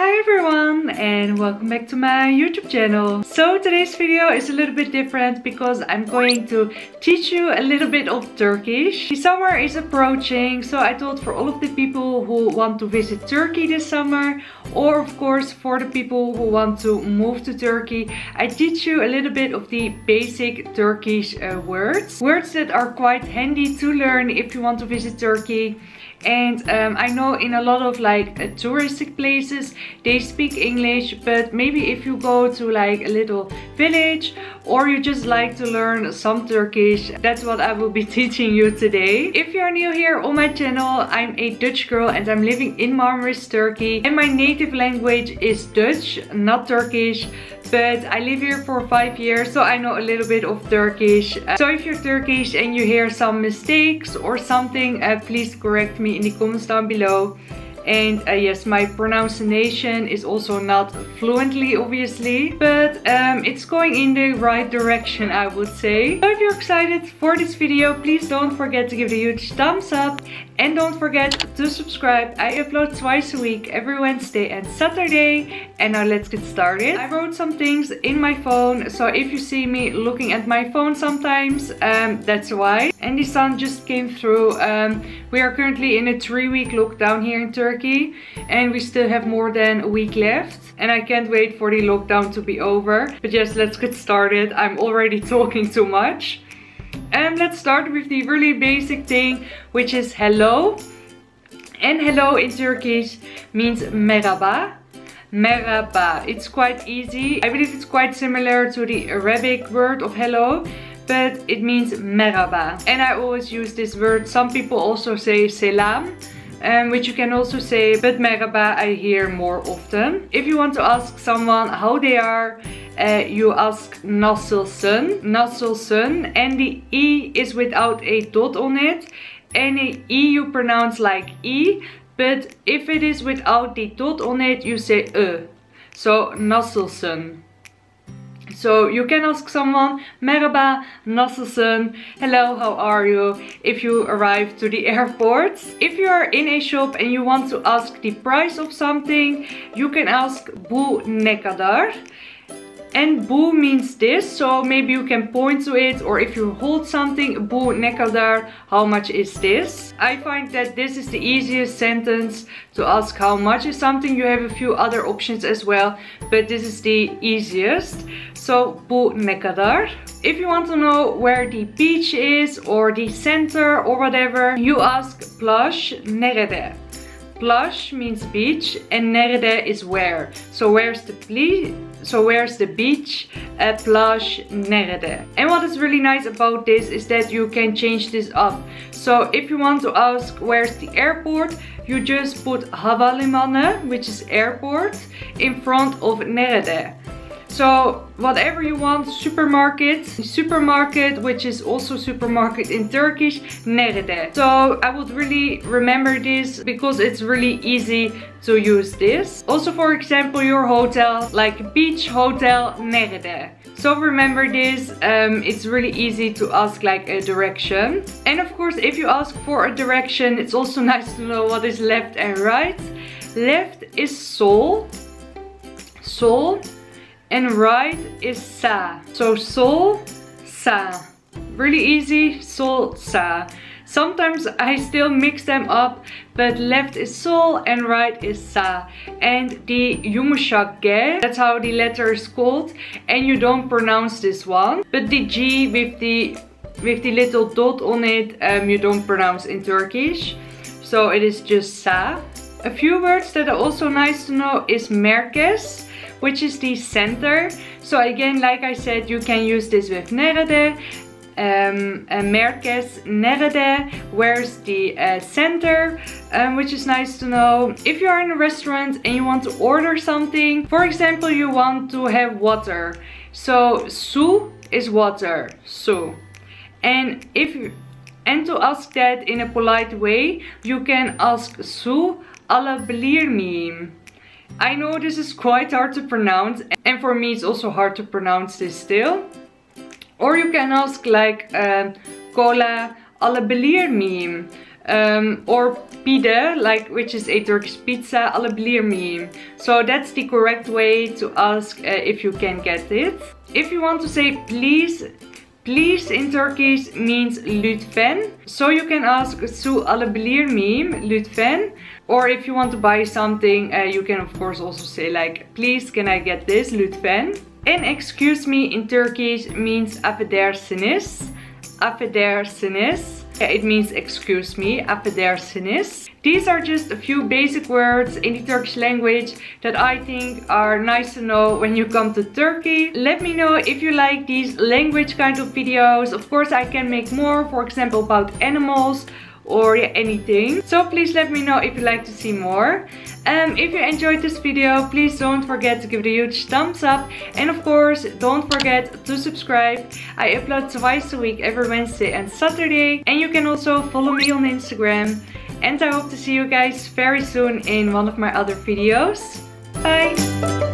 Hi everyone and welcome back to my YouTube channel. So today's video is a little bit different because I'm going to teach you a little bit of Turkish. The summer is approaching, so I thought for all of the people who want to visit Turkey this summer, or of course for the people who want to move to Turkey, I teach you a little bit of the basic Turkish words that are quite handy to learn if you want to visit Turkey. And I know in a lot of like touristic places they speak English, but maybe if you go to like a little village or you just like to learn some Turkish, that's what I will be teaching you today. If you're new here on my channel, I'm a Dutch girl and I'm living in Marmaris, Turkey, and my native language is Dutch, not Turkish, but I live here for 5 years, so I know a little bit of Turkish. So if you're Turkish and you hear some mistakes or something, please correct me in the comments down below. And yes, my pronunciation is also not fluently obviously, but it's going in the right direction, I would say. So if you're excited for this video, please don't forget to give it a huge thumbs up and don't forget to subscribe. I upload twice a week, every Wednesday and Saturday. And now let's get started. I wrote some things in my phone, so if you see me looking at my phone sometimes, that's why. And the sun just came through. We are currently in a 3-week lockdown here in Turkey and we still have more than a week left. And I can't wait for the lockdown to be over. But yes, let's get started. I'm already talking too much. And let's start with the really basic thing, which is hello. And hello in Turkish means merhaba. Merhaba. It's quite easy. I believe it's quite similar to the Arabic word of hello, but it means merhaba. And I always use this word. Some people also say selam, which you can also say, but merhaba I hear more often. If you want to ask someone how they are, you ask Nasılsın, Nasılsın, and the E is without a dot on it, and the E you pronounce like E, but if it is without the dot on it, you say E. So Nasılsın. So you can ask someone, merhaba, nasılsın, hello, how are you, if you arrive to the airport. If you are in a shop and you want to ask the price of something, you can ask bu ne kadar. And bu means this, so maybe you can point to it, or if you hold something, bu ne kadar, how much is this? I find that this is the easiest sentence to ask how much is something. You have a few other options as well, but this is the easiest. So bu ne kadar? If you want to know where the beach is or the center or whatever, you ask plaj nerede. Plaj means beach and nerede is where. So where's the beach? So where's the beach? Plaj nerede? And what is really nice about this is that you can change this up. So if you want to ask where's the airport, you just put Havalimane, which is airport, in front of nerede. So whatever you want, supermarket, supermarket, which is also supermarket in Turkish, nerede. So I would really remember this because it's really easy to use this. Also, for example, your hotel, like beach hotel, nerede. So remember this, it's really easy to ask like a direction. And of course, if you ask for a direction, it's also nice to know what is left and right. Left is sol, sol. And right is Sa. So Sol, Sa. Really easy, Sol, Sa. Sometimes I still mix them up, but left is Sol and right is Sa. And the yumuşak G, that's how the letter is called, and you don't pronounce this one. But the G with the little dot on it, you don't pronounce in Turkish. So it is just Sa. A few words that are also nice to know is Merkes, which is the center. So again, like I said, you can use this with nerede, Merkes, nerede, where's the center, which is nice to know. If you are in a restaurant and you want to order something, for example, you want to have water. So Su is water, Su. And to ask that in a polite way, you can ask Su alabilir miyim. I know this is quite hard to pronounce, and for me it's also hard to pronounce this still. Or you can ask like cola alabilir miyim, or pide, like, which is a Turkish pizza, alabilir miyim. So that's the correct way to ask if you can get it. If you want to say please, please in Turkish means lütfen. So you can ask Su alabilir miyim lütfen. Or if you want to buy something, you can of course also say like, please can I get this lütfen. And excuse me in Turkish means afedersiniz. Afedersiniz. It means excuse me, afedersiniz. These are just a few basic words in the Turkish language that I think are nice to know when you come to Turkey. Let me know if you like these language kind of videos. Of course I can make more, for example about animals or anything. So please let me know if you'd like to see more. If you enjoyed this video, please don't forget to give it a huge thumbs up, and of course don't forget to subscribe. I upload twice a week, every Wednesday and Saturday, and you can also follow me on Instagram. And I hope to see you guys very soon in one of my other videos. Bye!